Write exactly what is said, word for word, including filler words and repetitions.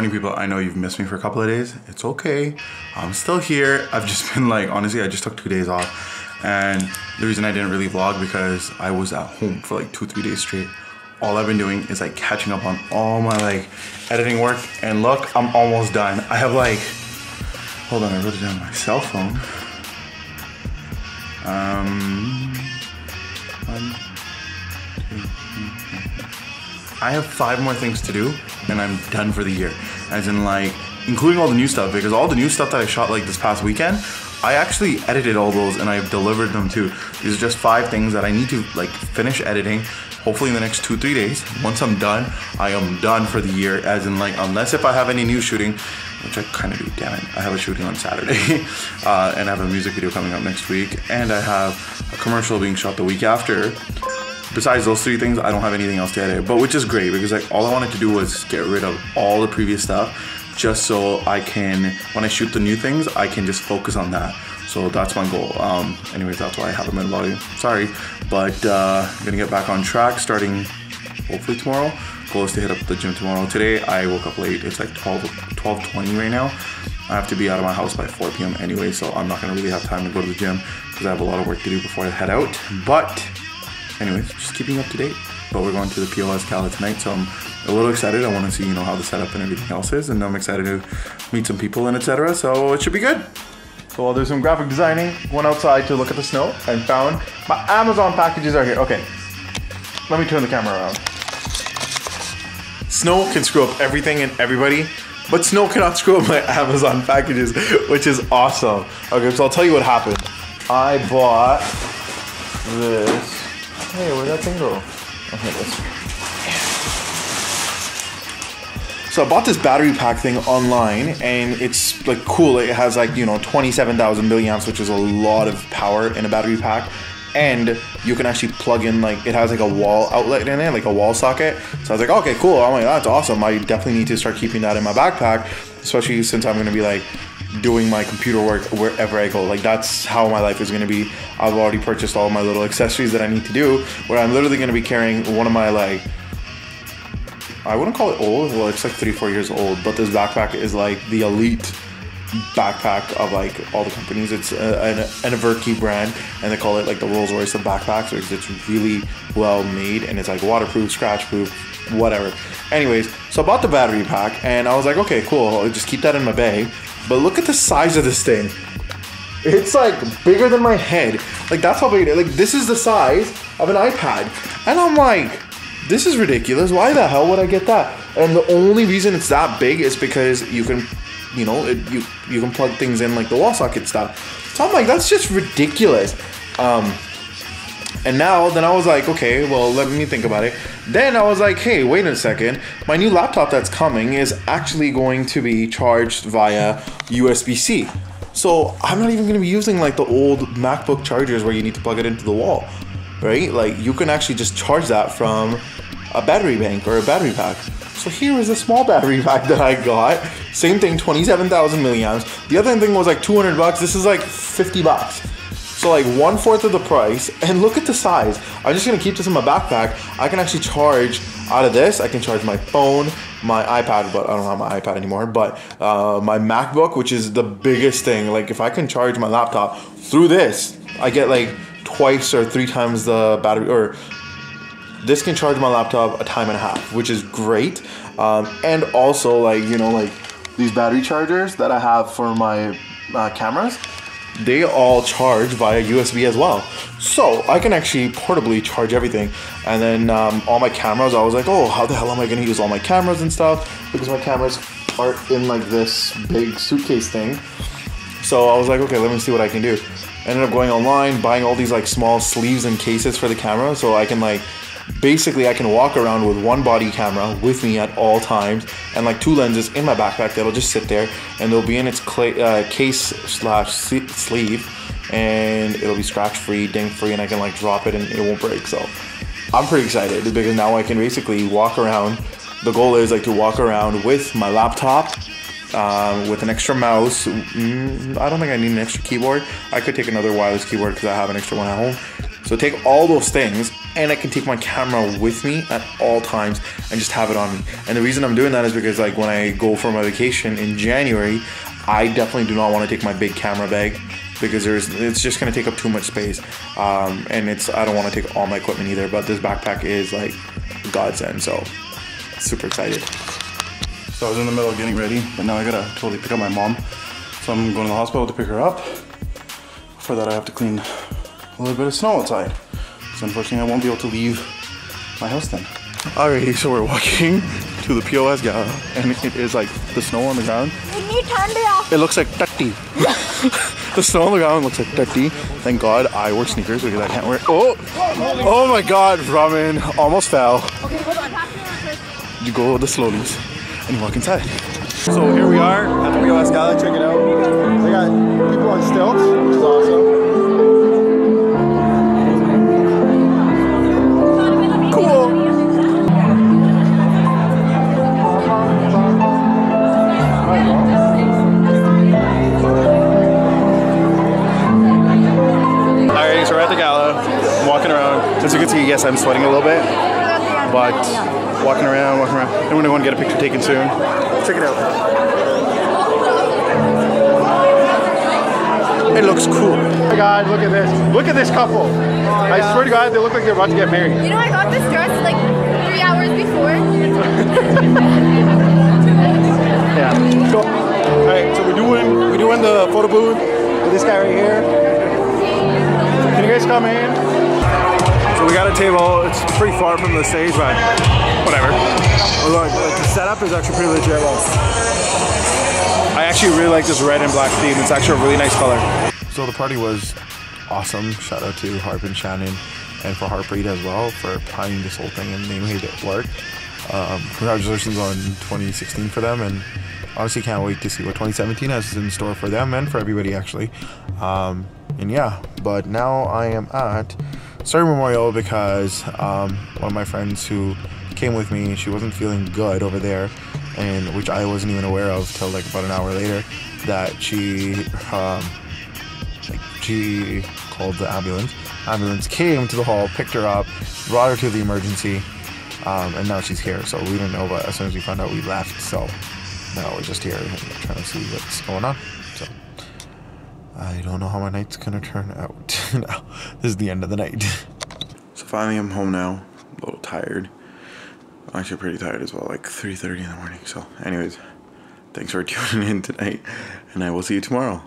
morning, people. I know you've missed me for a couple of days. It's okay. I'm still here. I've just been like, honestly, I just took two days off. And the reason I didn't really vlog because I was at home for like two, three days straight. All I've been doing is like catching up on all my like editing work. And look, I'm almost done. I have like, hold on, I wrote it down on my cell phone. Um, one, two, three, four. I have five more things to do and I'm done for the year. As in like, including all the new stuff, because all the new stuff that I shot like this past weekend, I actually edited all those and I've delivered them too. These are just five things that I need to like finish editing, hopefully in the next two, three days. Once I'm done, I am done for the year, as in like, unless if I have any new shooting, which I kind of do, damn it. I have a shooting on Saturday uh, and I have a music video coming up next week and I have a commercial being shot the week after. Besides those three things, I don't have anything else to edit, but which is great because like all I wanted to do was get rid of all the previous stuff just so I can, when I shoot the new things, I can just focus on that. So that's my goal. Um, anyways, that's why I haven't been vlogging. Sorry, but uh, I'm gonna get back on track starting hopefully tomorrow. Goal is to hit up the gym tomorrow. Today, I woke up late. It's like twelve twenty right now. I have to be out of my house by four p m anyway, so I'm not gonna really have time to go to the gym because I have a lot of work to do before I head out. But anyways, just keeping up to date. But we're going to the P O S Gala tonight, so I'm a little excited. I want to see, you know, how the setup and everything else is, and I'm excited to meet some people and et cetera. So it should be good. So while there's some graphic designing, went outside to look at the snow and found my Amazon packages are here. Okay, let me turn the camera around. Snow can screw up everything and everybody, but snow cannot screw up my Amazon packages, which is awesome. Okay, so I'll tell you what happened. I bought this. Hey, where'd that thing go? Okay, this. So I bought this battery pack thing online and it's like cool. It has like, you know, twenty-seven thousand milliamps, which is a lot of power in a battery pack. And you can actually plug in, like, it has like a wall outlet in it, like a wall socket. So I was like, okay, cool. I'm like, that's awesome. I definitely need to start keeping that in my backpack, especially since I'm going to be like doing my computer work wherever I go. Like, that's how my life is going to be. I've already purchased all my little accessories that I need to do, where I'm literally going to be carrying one of my, like, I wouldn't call it old. Well, it's like three, four years old, but this backpack is like the elite backpack of like all the companies. It's a, an, an Averki brand and they call it like the Rolls Royce of backpacks because it's really well made and it's like waterproof, scratch proof, whatever. Anyways, so I bought the battery pack and I was like, okay, cool, I'll just keep that in my bag. But look at the size of this thing. It's like bigger than my head. Like, that's how big it is. Like, this is the size of an iPad. And I'm like, this is ridiculous. Why the hell would I get that? And the only reason it's that big is because you can, you know, it, you you can plug things in like the wall socket stuff. So I'm like, that's just ridiculous. Um, and now, then I was like, okay, well, let me think about it. Then I was like, hey, wait a second. My new laptop that's coming is actually going to be charged via U S B C. So I'm not even gonna be using like the old MacBook chargers where you need to plug it into the wall, right? Like, you can actually just charge that from a battery bank or a battery pack. So here is a small battery pack that I got. Same thing, twenty-seven thousand milliamps. The other thing was like two hundred bucks. This is like fifty bucks. So like one fourth of the price. And look at the size. I'm just gonna keep this in my backpack. I can actually charge out of this. I can charge my phone, my iPad, but I don't have my iPad anymore. But uh, my MacBook, which is the biggest thing. Like, if I can charge my laptop through this, I get like twice or three times the battery, or this can charge my laptop a time and a half, which is great. Um, and also, like, you know, like these battery chargers that I have for my uh, cameras, they all charge via U S B as well. So I can actually portably charge everything. And then um, all my cameras, I was like, oh, how the hell am I gonna use all my cameras and stuff? Because my cameras are in like this big suitcase thing. So I was like, okay, let me see what I can do. I ended up going online, buying all these like small sleeves and cases for the camera so I can like, basically, I can walk around with one body camera with me at all times and like two lenses in my backpack that'll just sit there and they'll be in its clay, uh, case slash sleeve and it'll be scratch free, ding free, and I can like drop it and it won't break. So I'm pretty excited because now I can basically walk around. The goal is like to walk around with my laptop, um, with an extra mouse. Mm, I don't think I need an extra keyboard. I could take another wireless keyboard because I have an extra one at home. So take all those things and I can take my camera with me at all times and just have it on me. And the reason I'm doing that is because, like, when I go for my vacation in January, I definitely do not want to take my big camera bag, because there's, it's just going to take up too much space, um, and it's, I don't want to take all my equipment either, but this backpack is like a godsend, so super excited. So I was in the middle of getting ready, but now I gotta totally pick up my mom, so I'm going to the hospital to pick her up. For that I have to clean a little bit of snow outside, so unfortunately I won't be able to leave my house then. Alrighty, so we're walking to the P O S Gala, and it is like the snow on the ground. It looks like tatty. The snow on the ground looks like tatty. Thank God I wear sneakers because I can't wear. Oh, oh my God, Robin almost fell. Okay, hold on. You go the slowlies and walk inside. So here we are at the P O S Gala. Check it out. They got people on stilts, which is awesome. As you can see, yes, I'm sweating a little bit, but walking around, walking around. I really want to get a picture taken soon. Check it out. It looks cool. Oh my God, look at this. Look at this couple. Oh, yeah. I swear to God, they look like they're about to get married. You know, I got this dress like three hours before. Yeah. Cool. All right, so we're doing, we're doing the photo booth with this guy right here. Can you guys come in? So we got a table, it's pretty far from the stage, but whatever. Oh Lord, the setup is actually pretty legit. I actually really like this red and black theme, it's actually a really nice color. So the party was awesome. Shout out to Harp and Shannon, and for Harpreet as well, for planning this whole thing and they made it work. Um, congratulations on twenty sixteen for them, and honestly can't wait to see what twenty seventeen has in store for them and for everybody actually. Um, and yeah, but now I am at Surrey Memorial because um, one of my friends who came with me, she wasn't feeling good over there, and which I wasn't even aware of till like about an hour later, that she um, like she called the ambulance. Ambulance came to the hall, picked her up, brought her to the emergency, um, and now she's here. So we didn't know, but as soon as we found out, we left. So now we're just here and trying to see what's going on. So I don't know how my night's gonna turn out. Now, this is the end of the night. So finally I'm home now, a little tired. I'm actually pretty tired as well, like three thirty in the morning. So anyways, thanks for tuning in tonight, and I will see you tomorrow.